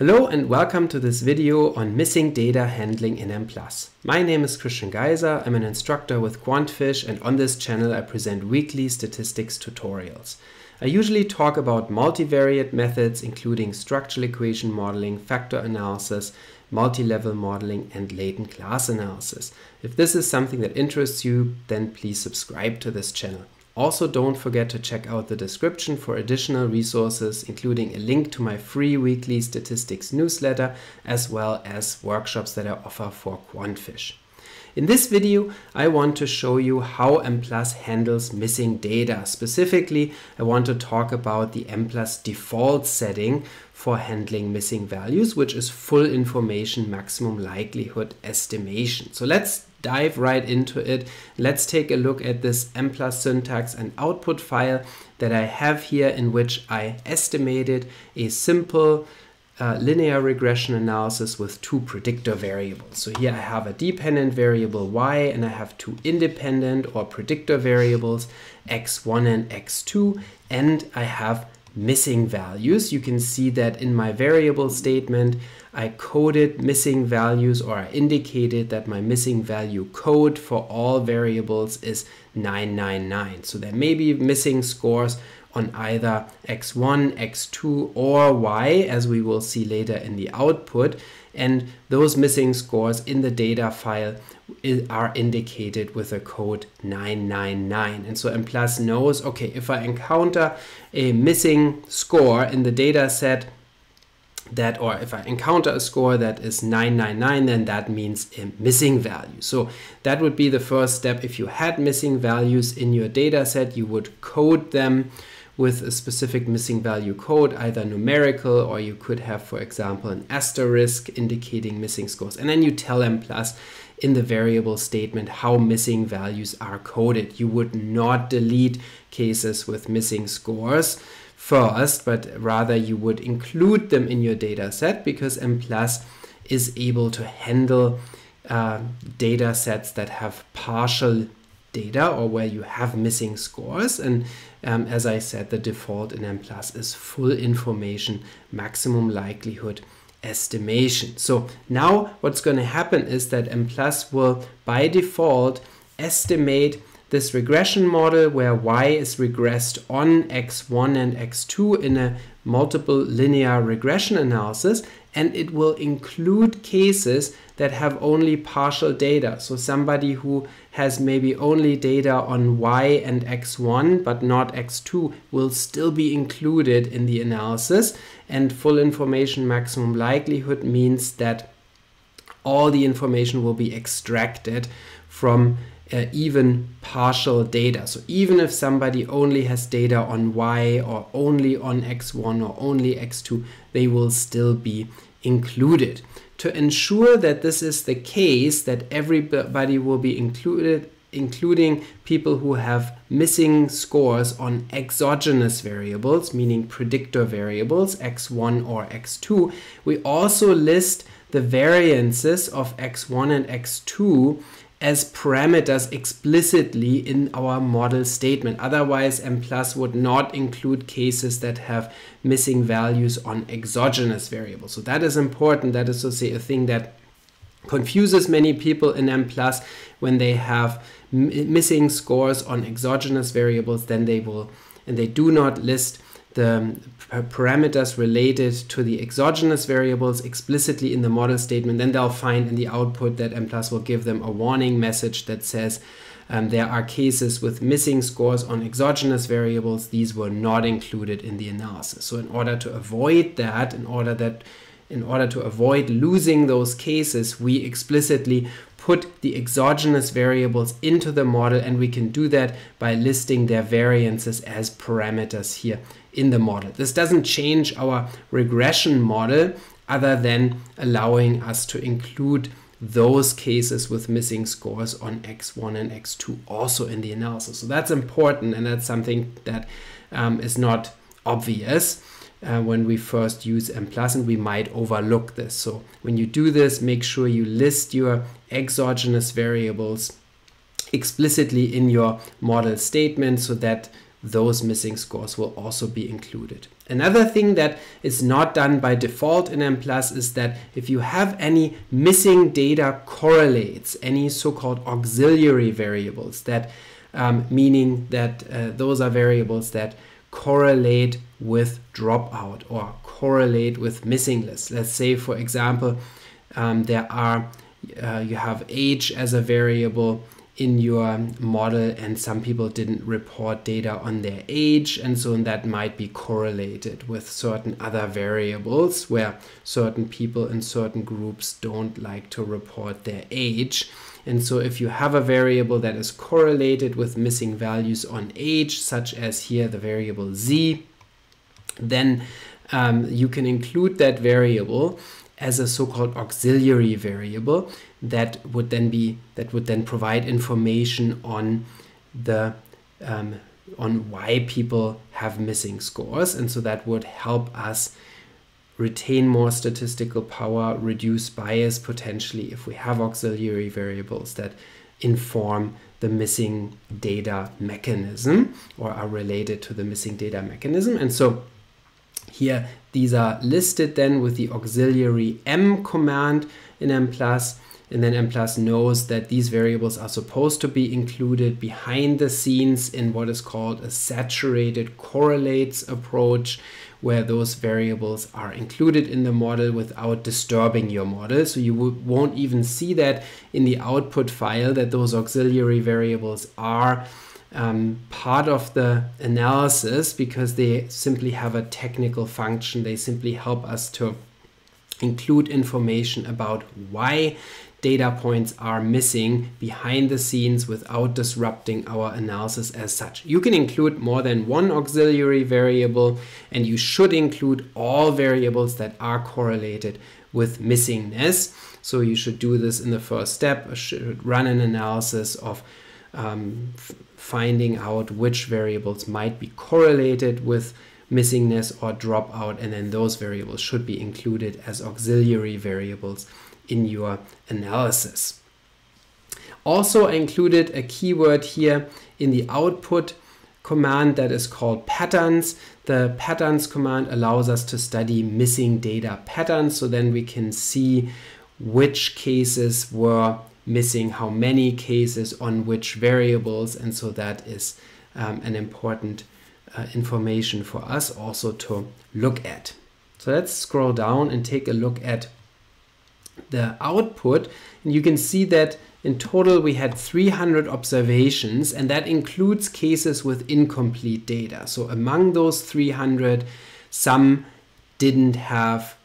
Hello and welcome to this video on missing data handling in Mplus. My name is Christian Geiser, I'm an instructor with Quantfish, and on this channel I present weekly statistics tutorials. I usually talk about multivariate methods including structural equation modeling, factor analysis, multi-level modeling and latent class analysis. If this is something that interests you, then please subscribe to this channel. Also, don't forget to check out the description for additional resources, including a link to my free weekly statistics newsletter, as well as workshops that I offer for Quantfish. In this video, I want to show you how Mplus handles missing data. Specifically, I want to talk about the Mplus default setting for handling missing values, which is full information maximum likelihood estimation. So let's dive right into it. Let's take a look at this Mplus syntax and output file that I have here, in which I estimated a simple linear regression analysis with two predictor variables. So here I have a dependent variable y, and I have two independent or predictor variables x1 and x2, and I have missing values. You can see that in my variable statement I coded missing values, or I indicated that my missing value code for all variables is 999. So there may be missing scores on either x1, x2 or y, as we will see later in the output, and those missing scores in the data file are indicated with a code 999. And so Mplus knows, okay, if I encounter a missing score in the data set that, or if I encounter a score that is 999, then that means a missing value. So that would be the first step. If you had missing values in your data set, you would code them with a specific missing value code, either numerical, or you could have, for example, an asterisk indicating missing scores. And then you tell Mplus in the variable statement how missing values are coded. You would not delete cases with missing scores first, but rather you would include them in your data set, because Mplus is able to handle data sets that have partial data, or where you have missing scores. And as I said, the default in Mplus is full information maximum likelihood estimation. So now what's going to happen is that Mplus will by default estimate this regression model where y is regressed on x1 and x2 in a multiple linear regression analysis, and it will include cases that have only partial data. So somebody who has maybe only data on y and x1 but not x2 will still be included in the analysis, and full information maximum likelihood means that all the information will be extracted from even partial data. So even if somebody only has data on y, or only on x1, or only x2, they will still be included. To ensure that this is the case, that everybody will be included, including people who have missing scores on exogenous variables, meaning predictor variables, x1 or x2, we also list the variances of x1 and x2 as parameters explicitly in our model statement. Otherwise, Mplus would not include cases that have missing values on exogenous variables. So that is important. That is to say, a thing that confuses many people in Mplus. When they have missing scores on exogenous variables, then they will, and they do not list the parameters related to the exogenous variables explicitly in the model statement, then they'll find in the output that Mplus will give them a warning message that says there are cases with missing scores on exogenous variables. These were not included in the analysis. So in order to avoid that, in order to avoid losing those cases, we explicitly put the exogenous variables into the model, and we can do that by listing their variances as parameters here in the model. This doesn't change our regression model, other than allowing us to include those cases with missing scores on x1 and x2 also in the analysis. So that's important, and that's something that is not obvious when we first use Mplus, and we might overlook this. So when you do this, make sure you list your exogenous variables explicitly in your model statement, so that those missing scores will also be included. Another thing that is not done by default in Mplus is that if you have any missing data correlates, any so-called auxiliary variables, that meaning that those are variables that correlate with dropout or correlate with missing lists. Let's say, for example, you have age as a variable in your model, and some people didn't report data on their age, and so that might be correlated with certain other variables where certain people in certain groups don't like to report their age. And so if you have a variable that is correlated with missing values on age, such as here the variable Z, then you can include that variable as a so-called auxiliary variable that would then provide information on the on why people have missing scores, and so that would help us retain more statistical power, reduce bias potentially if we have auxiliary variables that inform the missing data mechanism or are related to the missing data mechanism. And so here, these are listed then with the auxiliary M command in Mplus, and then Mplus knows that these variables are supposed to be included behind the scenes in what is called a saturated correlates approach, where those variables are included in the model without disturbing your model. So you won't even see that in the output file, that those auxiliary variables are part of the analysis, because they simply have a technical function. They simply help us to include information about why data points are missing behind the scenes without disrupting our analysis as such. You can include more than one auxiliary variable, and you should include all variables that are correlated with missingness. So you should do this in the first step. You should run an analysis of finding out which variables might be correlated with missingness or dropout, and then those variables should be included as auxiliary variables in your analysis. Also, I included a keyword here in the output command that is called patterns. The patterns command allows us to study missing data patterns, so then we can see which cases were missing how many cases on which variables, and so that is an important information for us also to look at. So let's scroll down and take a look at the output, and you can see that in total we had 300 observations, and that includes cases with incomplete data. So among those 300, some didn't have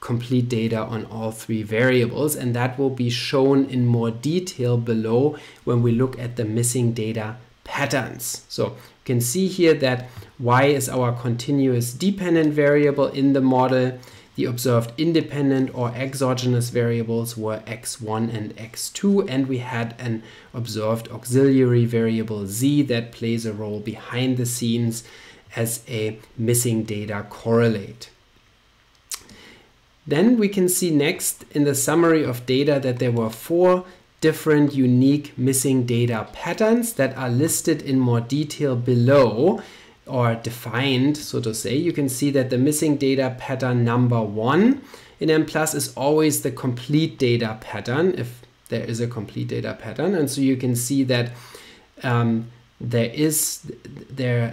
complete data on all three variables, and that will be shown in more detail below when we look at the missing data patterns. So you can see here that Y is our continuous dependent variable in the model. The observed independent or exogenous variables were X1 and X2, and we had an observed auxiliary variable Z that plays a role behind the scenes as a missing data correlate. Then we can see next in the summary of data that there were 4 different unique missing data patterns that are listed in more detail below, or defined, so to say. You can see that the missing data pattern number 1 in Mplus is always the complete data pattern, if there is a complete data pattern. And so you can see that there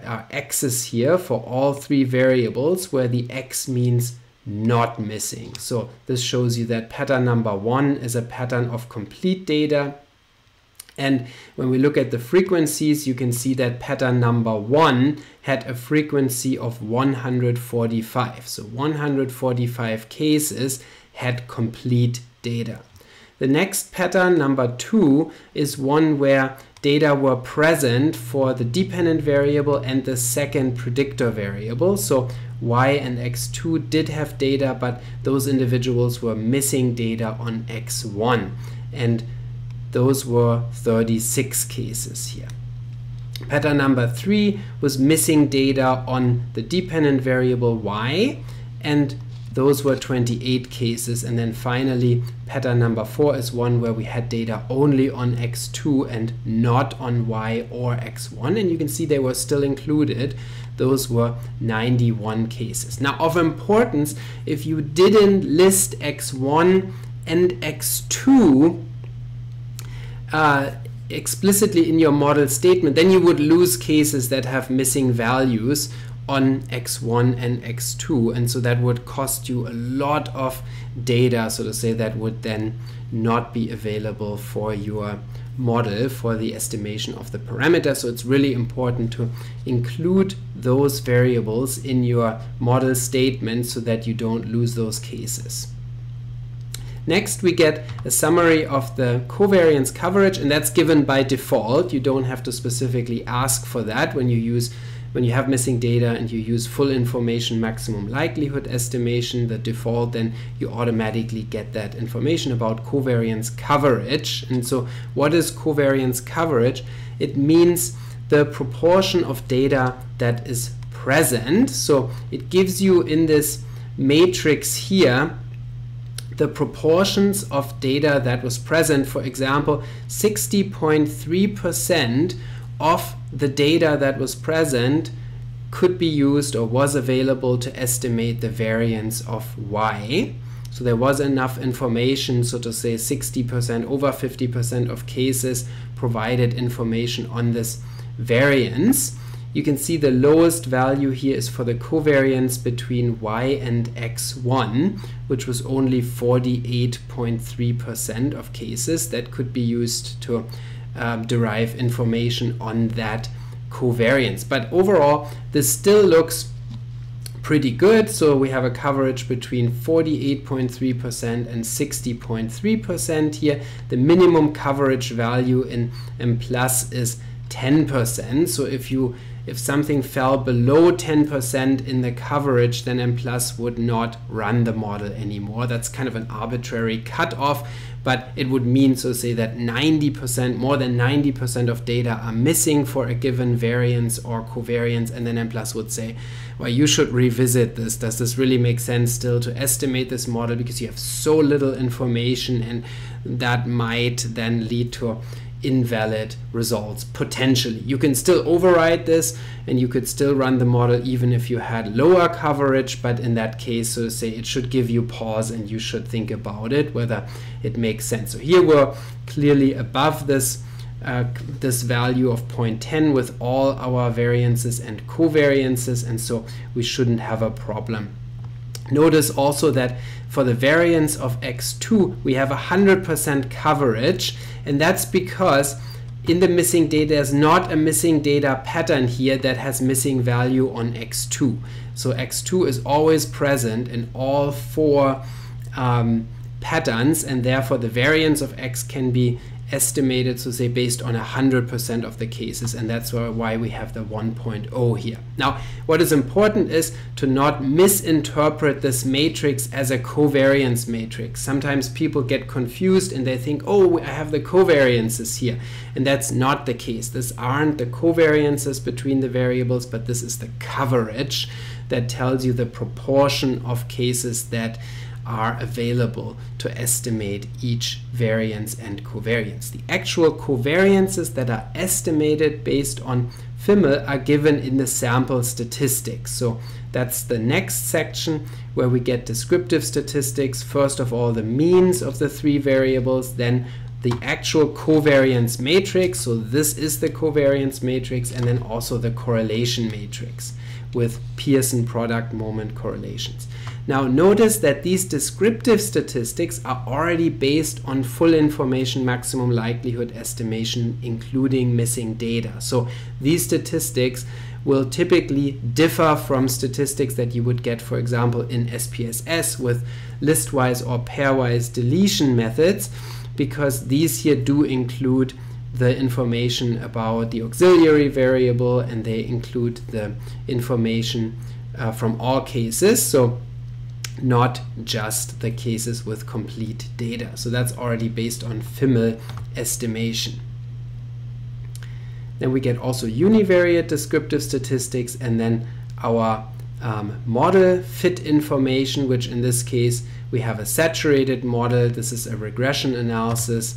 are X's here for all 3 variables, where the X means not missing. So this shows you that pattern number 1 is a pattern of complete data. And when we look at the frequencies, you can see that pattern number 1 had a frequency of 145. So 145 cases had complete data. The next pattern, number 2, is one where data were present for the dependent variable and the second predictor variable. So Y and X2 did have data, but those individuals were missing data on X1. And those were 36 cases here. Pattern number 3 was missing data on the dependent variable Y, and Those were 28 cases. And then finally, pattern number 4 is one where we had data only on X2 and not on Y or X1. And you can see they were still included. Those were 91 cases. Now, of importance, if you didn't list X1 and X2 explicitly in your model statement, then you would lose cases that have missing values on X1 and X2, and so that would cost you a lot of data, so to say, that would then not be available for your model for the estimation of the parameter. So it's really important to include those variables in your model statement so that you don't lose those cases. Next, we get a summary of the covariance coverage, and that's given by default. You don't have to specifically ask for that when you have missing data and you use full information maximum likelihood estimation, the default, then you automatically get that information about covariance coverage. And so what is covariance coverage? It means the proportion of data that is present. So it gives you in this matrix here the proportions of data that was present. For example, 60.3% of the data that was present could be used or was available to estimate the variance of Y. So there was enough information, so to say 60%, over 50% of cases provided information on this variance. You can see the lowest value here is for the covariance between Y and X1, which was only 48.3% of cases that could be used to derive information on that covariance. But overall, this still looks pretty good. So we have a coverage between 48.3% and 60.3% here. The minimum coverage value in Mplus is 10%. So if something fell below 10% in the coverage, then Mplus would not run the model anymore. That's kind of an arbitrary cutoff, but it would mean, so say, that 90%, more than 90% of data are missing for a given variance or covariance, and then Mplus would say, well, you should revisit this. Does this really make sense still to estimate this model because you have so little information? And that might then lead to invalid results potentially. You can still override this and you could still run the model even if you had lower coverage, but in that case, so to say, it should give you pause and you should think about it whether it makes sense. So here we're clearly above this this value of 0.10 with all our variances and covariances, and so we shouldn't have a problem. Notice also that for the variance of X2, we have 100% coverage, and that's because in the missing data, there's not a missing data pattern here that has missing value on X2. So X2 is always present in all 4 patterns, and therefore the variance of X can be estimated, so say, based on 100% of the cases, and that's why we have the 1.0 here. Now, what is important is to not misinterpret this matrix as a covariance matrix. Sometimes people get confused and they think, oh, I have the covariances here, and that's not the case. These aren't the covariances between the variables, but this is the coverage that tells you the proportion of cases that are available to estimate each variance and covariance. The actual covariances that are estimated based on FIML are given in the sample statistics. So that's the next section where we get descriptive statistics. First of all, the means of the 3 variables, then the actual covariance matrix. So this is the covariance matrix, and then also the correlation matrix with Pearson product moment correlations. Now notice that these descriptive statistics are already based on full information maximum likelihood estimation, including missing data. So these statistics will typically differ from statistics that you would get, for example, in SPSS with listwise or pairwise deletion methods, because these here do include the information about the auxiliary variable, and they include the information from all cases, so not just the cases with complete data. So that's already based on FIML estimation. Then we get also univariate descriptive statistics, and then our model fit information, which in this case we have a saturated model. This is a regression analysis,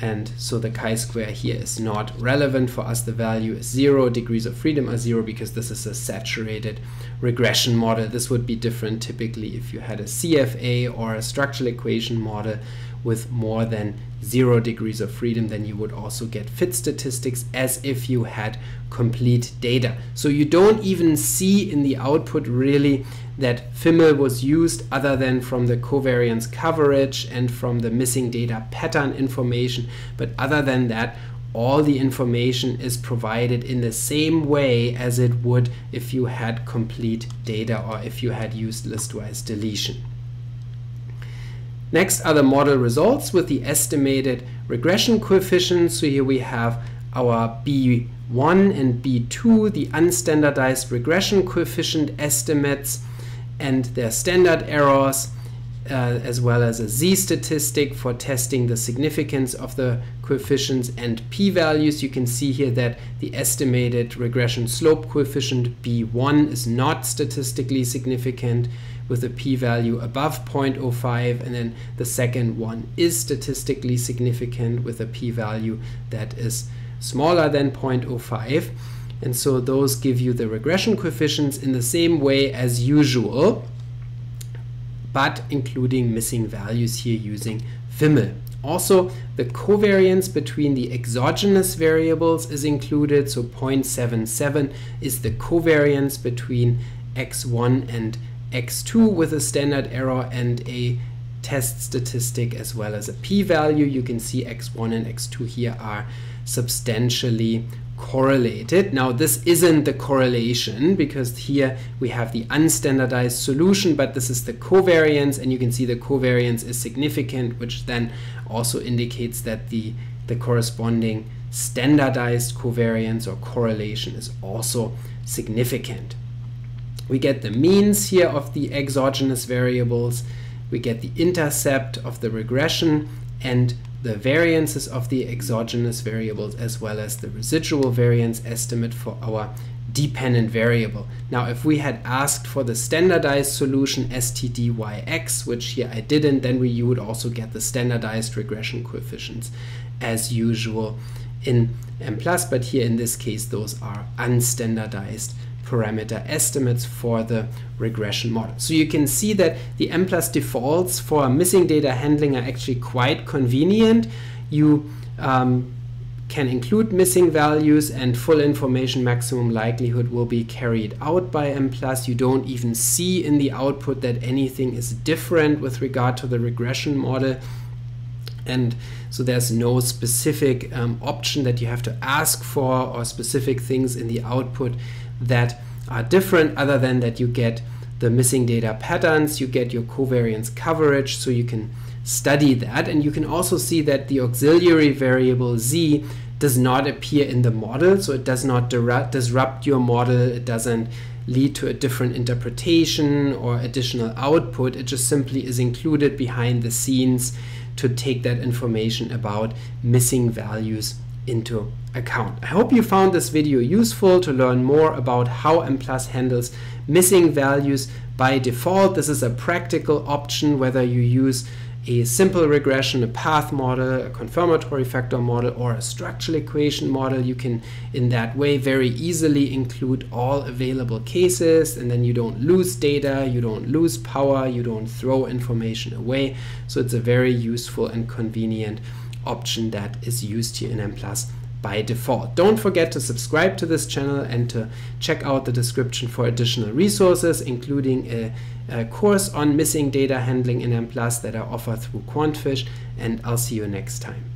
and so the chi-square here is not relevant for us. The value is 0, degrees of freedom are 0 because this is a saturated regression model. This would be different typically if you had a CFA or a structural equation model with more than 0 degrees of freedom, then you would also get fit statistics as if you had complete data. So you don't even see in the output really that FIML was used, other than from the covariance coverage and from the missing data pattern information. But other than that, all the information is provided in the same way as it would if you had complete data or if you had used listwise deletion. Next are the model results with the estimated regression coefficients. So here we have our B1 and B2, the unstandardized regression coefficient estimates and their standard errors, as well as a Z statistic for testing the significance of the coefficients and p-values. You can see here that the estimated regression slope coefficient B1 is not statistically significant with a p-value above 0.05, and then the second one is statistically significant with a p-value that is smaller than 0.05. And so those give you the regression coefficients in the same way as usual, but including missing values here using FIML. Also, the covariance between the exogenous variables is included, so 0.77 is the covariance between x1 and x2 with a standard error and a test statistic as well as a p-value. You can see x1 and x2 here are substantially correlated. Now this isn't the correlation because here we have the unstandardized solution, but this is the covariance, and you can see the covariance is significant, which then also indicates that the corresponding standardized covariance or correlation is also significant. We get the means here of the exogenous variables, we get the intercept of the regression and the variances of the exogenous variables, as well as the residual variance estimate for our dependent variable. Now, if we had asked for the standardized solution STDYX, which here I didn't, then you would also get the standardized regression coefficients as usual in Mplus, but here in this case, those are unstandardized parameter estimates for the regression model. So you can see that the Mplus defaults for missing data handling are actually quite convenient. You can include missing values and full information maximum likelihood will be carried out by Mplus. You don't even see in the output that anything is different with regard to the regression model. And so there's no specific option that you have to ask for or specific things in the output that are different, other than that you get the missing data patterns, you get your covariance coverage, so you can study that. And you can also see that the auxiliary variable Z does not appear in the model, so it does not disrupt your model, it doesn't lead to a different interpretation or additional output, it just simply is included behind the scenes to take that information about missing values into account. I hope you found this video useful to learn more about how Mplus handles missing values by default. This is a practical option whether you use a simple regression, a path model, a confirmatory factor model, or a structural equation model. You can in that way very easily include all available cases, and then you don't lose data, you don't lose power, you don't throw information away. So it's a very useful and convenient option that is used here in Mplus by default. Don't forget to subscribe to this channel and to check out the description for additional resources, including a course on missing data handling in Mplus that I offer through Quantfish, and I'll see you next time.